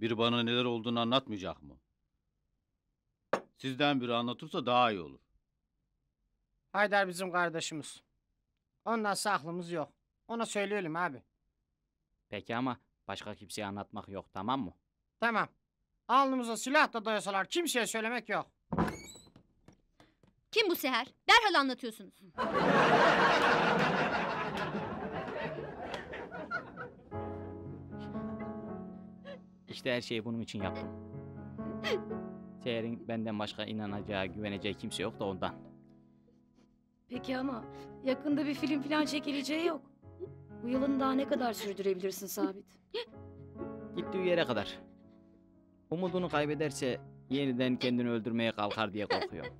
Bir bana neler olduğunu anlatmayacak mı? Sizden biri anlatırsa daha iyi olur. Haydar bizim kardeşimiz. Ondan saklımız yok. Ona söyleyelim abi. Peki ama başka kimseye anlatmak yok, tamam mı? Tamam. Alnımıza silah da dayasalar kimseye söylemek yok. Kim bu Seher? Derhal anlatıyorsunuz. İşte her şeyi bunun için yaptım. Seher'in benden başka inanacağı, güveneceği kimse yok da ondan. Peki ama yakında bir film falan çekileceği yok. Bu yılın daha ne kadar sürdürebilirsin Sabit? Gittiği yere kadar. Umudunu kaybederse yeniden kendini öldürmeye kalkar diye korkuyorum.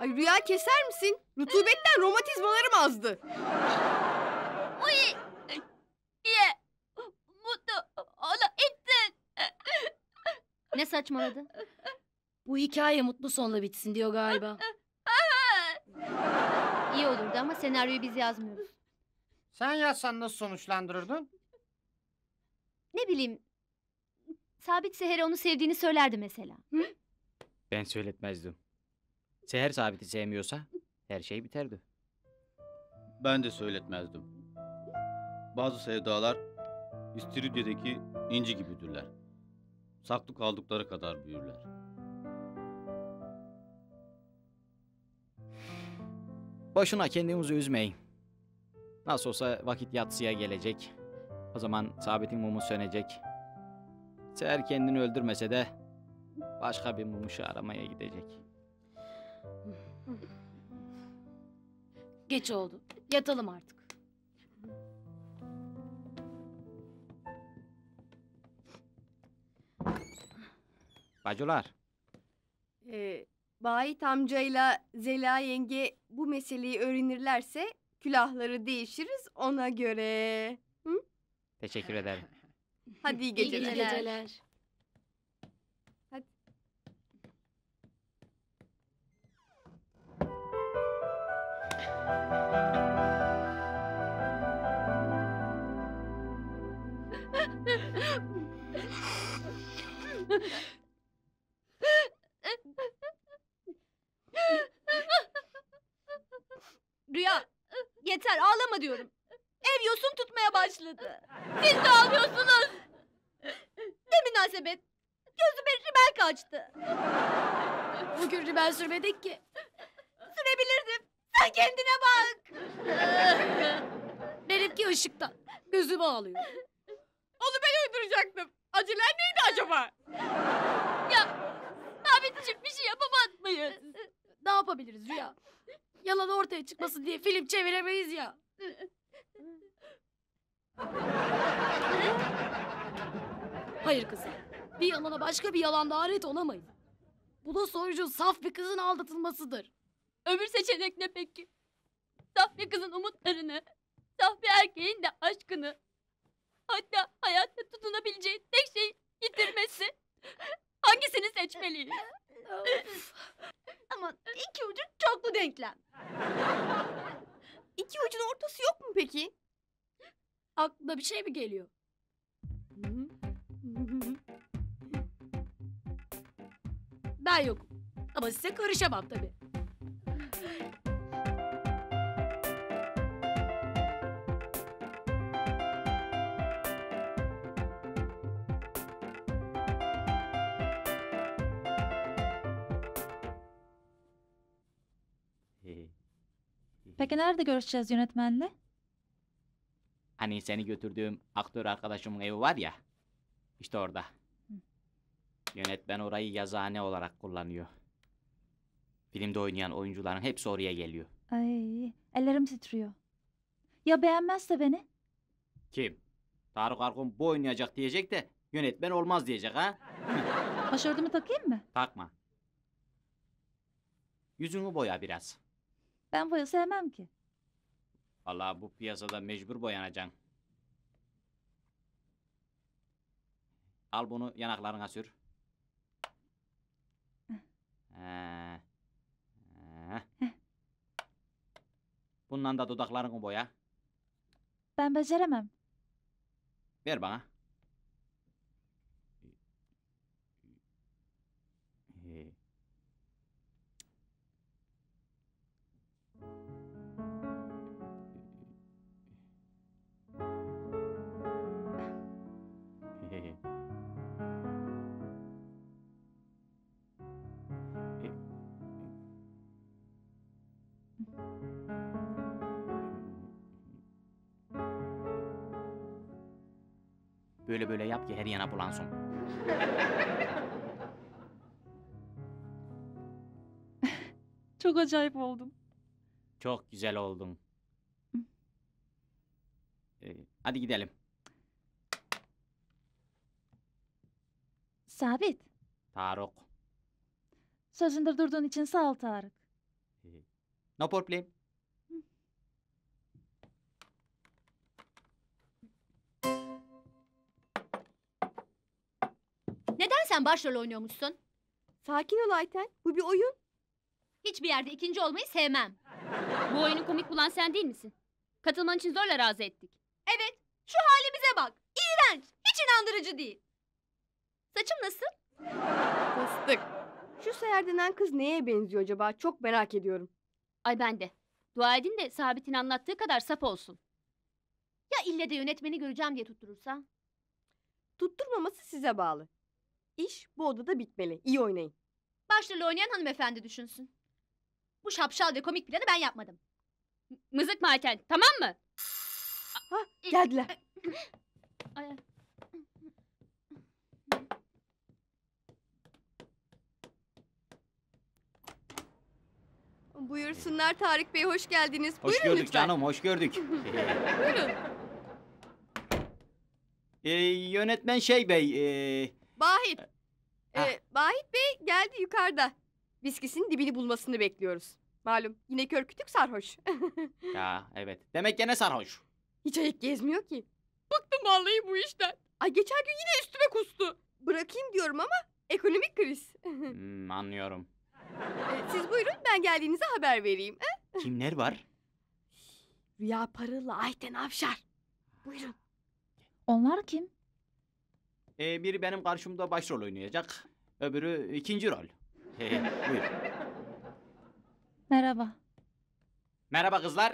Ay Rüya, keser misin? Rutubetten romatizmalarım azdı. Ne saçmaladı? Bu hikaye mutlu sonla bitsin diyor galiba. İyi olurdu ama senaryoyu biz yazmıyoruz. Sen yazsan nasıl sonuçlandırırdın? Ne bileyim. Sabit Seher'e onu sevdiğini söylerdi mesela. Hı? Ben söyletmezdim. Seher Sabit'i sevmiyorsa her şey biterdi. Ben de söyletmezdim. Bazı sevdalar İstiridye'deki inci gibidirler. Saklı kaldıkları kadar büyürler. Boşuna kendimizi üzmeyin. Nasıl olsa vakit yatsıya gelecek. O zaman Sabit'in mumu sönecek. Seher kendini öldürmese de başka bir mumuşu aramaya gidecek. Geç oldu. Yatalım artık. Bacılar. Vahit amcayla Zela yenge bu meseleyi öğrenirlerse külahları değişiriz ona göre. Hı? Teşekkür ederim. Hadi iyi geceler. İyi geceler. Hadi. Rüya, yeter ağlama diyorum. Ev yosun tutmaya başladı. Siz de ağlıyorsunuz. Ne münasebet. Gözüme ribel kaçtı. Bugün ribel sürmedik ki. Sürebilirdim. Sen kendine bak. Benimki ışıktan. Gözüme ağlıyor. Onu ben öldürecektim. Acelen neydi acaba? Ya Sabit'ciğim bir şey yapamaz mıyız? Ne yapabiliriz Rüya? Yalan ortaya çıkmasın diye film çeviremeyiz ya. Hayır kızım. Bir yalana başka bir yalan da alet olamayız. Bunun sonucu saf bir kızın aldatılmasıdır. Öbür seçenek ne peki? Saf bir kızın umutlarını, saf bir erkeğin de aşkını, hatta hayatta tutunabileceği tek şeyi yitirmesi. Hangisini seçmeliyiz? Ama iki ucu çoklu denklem. İki ucun ortası yok mu peki? Aklına bir şey mi geliyor? Ben yokum. Ama size karışamam tabii. Peki nerede görüşeceğiz yönetmenle? Hani seni götürdüğüm aktör arkadaşımın evi var ya. İşte orada. Hı. Yönetmen orayı yazıhane olarak kullanıyor. Filmde oynayan oyuncuların hepsi oraya geliyor. Ay, ellerim titriyor. Ya beğenmezse beni? Kim? Tarık Argon bu oynayacak diyecek de yönetmen olmaz diyecek ha? Başörtümü takayım mı? Takma. Yüzünü boya biraz. Ben boya sevmem ki. Vallahi bu piyasada mecbur boyanacaksın. Al bunu yanaklarına sür. Bundan da dudaklarını boya. Ben beceremem. Ver bana. Böyle böyle yap ki her yana bulansın. Çok acayip oldum. Çok güzel oldun. Hadi gidelim. Sabit. Tarık. Sözünde durduğun için sağ ol Tarık. No problem. Neden sen başrol oynuyormuşsun? Sakin ol Ayten, bu bir oyun. Hiçbir yerde ikinci olmayı sevmem. Bu oyunu komik bulan sen değil misin? Katılman için zorla razı ettik. Evet, şu halimize bak. İğrenç, hiç inandırıcı değil. Saçım nasıl? Fıstık. Şu Seher denen kız neye benziyor acaba? Çok merak ediyorum. Ay ben de. Dua edin de Sabit'in anlattığı kadar saf olsun. Ya ille de yönetmeni göreceğim diye tutturursa? Tutturmaması size bağlı. İş bu odada bitmeli. İyi oynayın. Başrol oynayan hanımefendi düşünsün. Bu şapşal ve komik planı ben yapmadım. Mızık Ayten, tamam mı? Ha, geldiler. Ay. Buyursunlar Tarık Bey, hoş geldiniz. Hoş buyurun gördük lütfen. Canım, hoş gördük. Buyurun. Yönetmen Bey... Vahit. Vahit Bey geldi yukarıda. Viskisinin dibini bulmasını bekliyoruz. Malum yine kör kütük sarhoş. Ya evet. Demek gene sarhoş. Hiç ayık gezmiyor ki. Bıktım vallahi bu işten. Ay geçen gün yine üstüme kustu. Bırakayım diyorum ama ekonomik kriz. Anlıyorum. Siz buyurun ben geldiğinize haber vereyim. Kimler var? Rüya Parı'la Ayten Avşar. Buyurun. Onlar kim? Biri benim karşımda başrol oynayacak, öbürü ikinci rol. Buyur. Merhaba. Merhaba kızlar.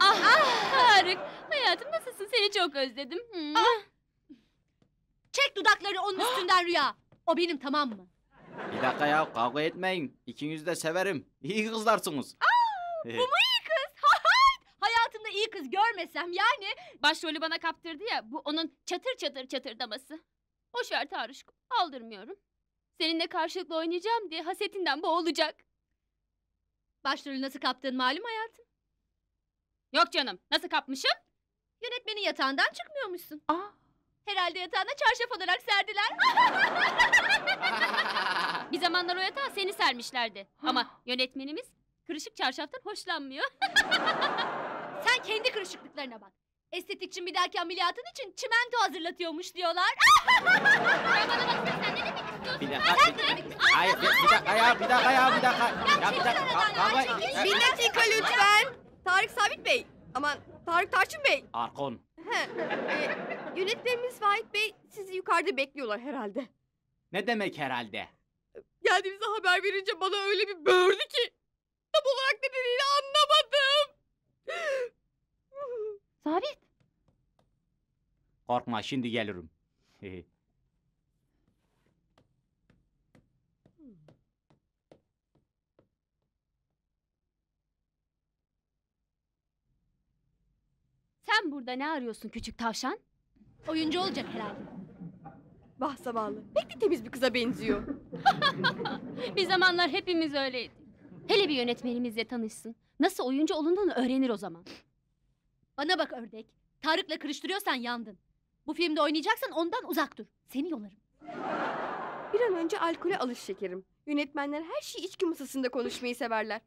Ah, ah Tarık, hayatım nasılsın? Seni çok özledim. Ah. Çek dudakları onun üstünden Rüya. O benim, tamam mı? Bir dakika ya, kavga etmeyin. İkinizi de severim. İyi kızlarsınız. Aa, bu mu iyi kız? Hayatımda iyi kız görmesem yani. Başrolü bana kaptırdı ya, bu onun çatır çatır çatırdaması. Boş ver Tarışko, aldırmıyorum. Seninle karşılıklı oynayacağım diye hasetinden boğulacak. Başrolü nasıl kaptığın malum hayatım. Yok canım, nasıl kapmışım? Yönetmenin yatağından çıkmıyormuşsun. Aa. Herhalde yatağına çarşaf olarak serdiler. Bir zamanlar o yatağa seni sermişlerdi. Ama yönetmenimiz kırışık çarşaftan hoşlanmıyor. Sen kendi kırışıklıklarına bak. Estetikçin bir dahaki ameliyatın için çimento hazırlatıyormuş diyorlar. Bana baksana sen ne demek istiyorsun? Bir dakika ya, bir dakika ya, bir dakika. Bir dakika lütfen. Tarık Sabit Bey, aman Tarık Tarçın Bey. Arkon. Yönetmenimiz Vahit Bey sizi yukarıda bekliyorlar herhalde. Ne demek herhalde? Geldiğinize haber verince bana öyle bir böğürdü ki. Tam olarak ne dediğini anlamadım. Sabit. Korkma, şimdi gelirim. Sen burada ne arıyorsun küçük tavşan? Oyuncu olacak herhalde. Vah zavallı. Pek de temiz bir kıza benziyor. Bir zamanlar hepimiz öyleydik. Hele bir yönetmenimizle tanışsın. Nasıl oyuncu olunduğunu öğrenir o zaman. Bana bak ördek. Tarık'la kırıştırıyorsan yandın. Bu filmde oynayacaksan ondan uzak dur. Seni yolarım. Bir an önce alkole alış şekerim. Yönetmenler her şeyi içki masasında konuşmayı severler.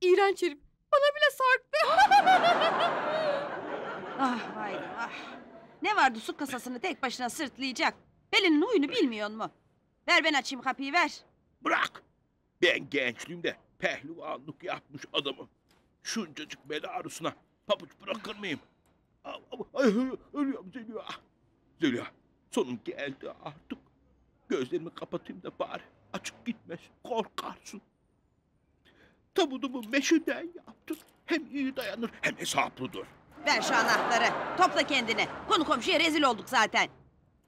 İğrenç herif. Bana bile sarktı. Ah hayır ah. Ne vardı su kasasını tek başına sırtlayacak. Belinin huyunu bilmiyor mu? Ver ben açayım kapıyı ver. Bırak. Ben gençliğimde pehlivanlık yapmış adamım. Şuncacık bel ağrısına pabuç bırakır mıyım? Zülya, sonun geldi artık. Gözlerimi kapatayım da bari açık gitmez, korkarsın. Tabudumu meşeden yaptın. Hem iyi dayanır hem hesaplıdır. Ver şu anahtarı, topla kendini. Konu komşuya rezil olduk zaten.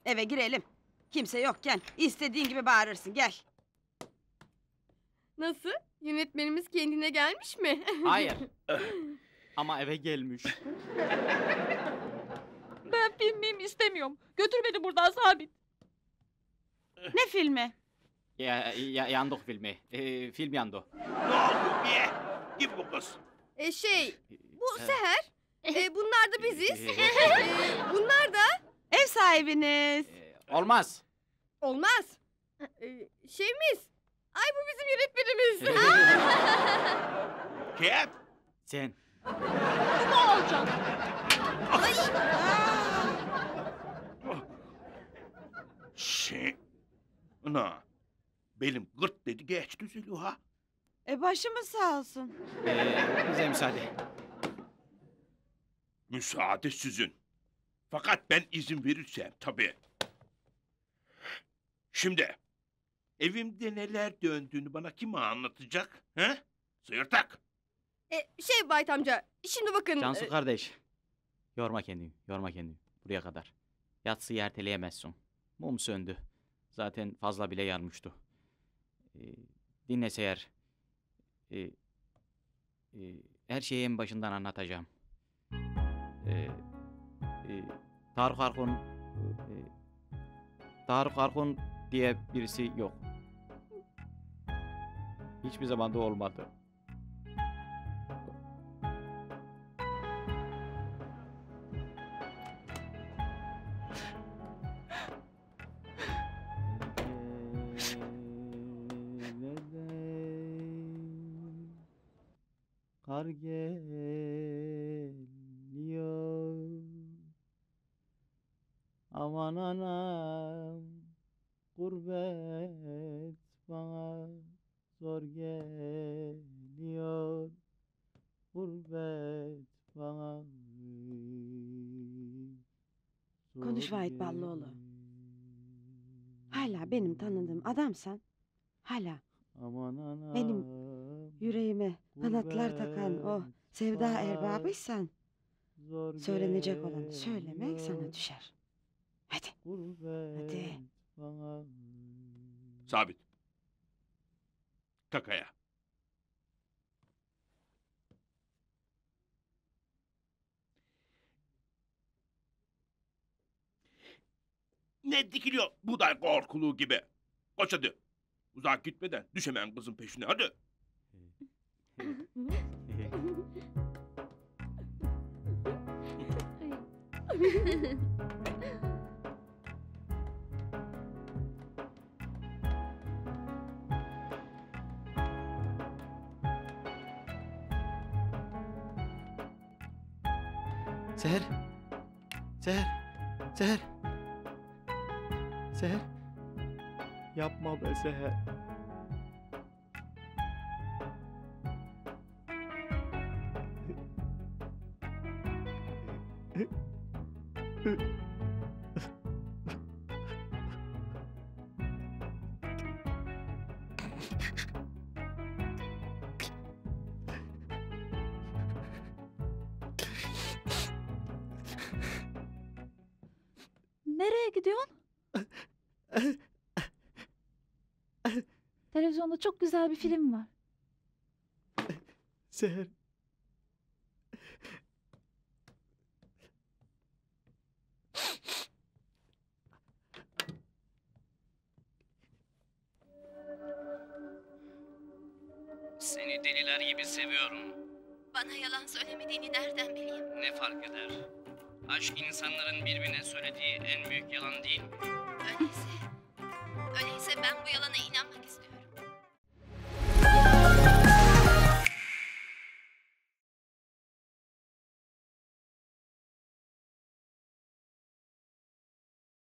Eve girelim. Kimse yokken istediğin gibi bağırırsın, gel. Nasıl? Yönetmenimiz kendine gelmiş mi? Hayır. Ama eve gelmiş. Ben filmim istemiyorum. Götür beni buradan Sabit. Ne filmi? Yandık filmi. Film yandı. Ne oldu diye? Kim bu kız? Bu Seher. Bunlar da biziz. Bunlar da... Ev sahibiniz. Olmaz. Olmaz. Şeyimiz. Ay bu bizim yönetmenimiz. Kim? Sen. Bu mu olacak? Ay. Ana. Benim gırt dedi geçti Zülüha. Başımız sağ olsun. Bize müsaade. Müsaade sizin. Fakat ben izin verirsem tabii. Şimdi evimde neler döndüğünü bana kim anlatacak? He? Sıyırtak. Vahit amca, şimdi bakın. Cansu kardeş, yorma kendini. Buraya kadar. Yatsıyı erteleyemezsin. Mum söndü. Zaten fazla bile yanmıştı. Dinlese eğer, her şeyi en başından anlatacağım. Tarık Argon diye birisi yok. Hiçbir zaman da olmadı. Kar geliyor. Aman anam, gurbet bana zor geliyor. Gurbet bana zor. Konuş Vahit Ballıoğlu. Hala benim tanıdığım adamsan, hala aman anam, benim yüreğime kanatlar takan o sevda erbabıysan, söylenecek olanı söylemek sana düşer. Hadi. Hadi. Sabit. Kakaya. Ne dikiliyor buğday korkuluğu gibi? Koş hadi. Uzak gitmeden düş hemen kızın peşine hadi. Seher. Yapma be Seher. Nereye gidiyorsun? Televizyonda çok güzel bir film var. Seher. Seni deliler gibi seviyorum. Bana yalan söylemediğini nereden bileyim? Ne fark eder? Aşk insanların birbirine söylediği en büyük yalan değil mi? Öyleyse ben bu yalana inanmıyorum.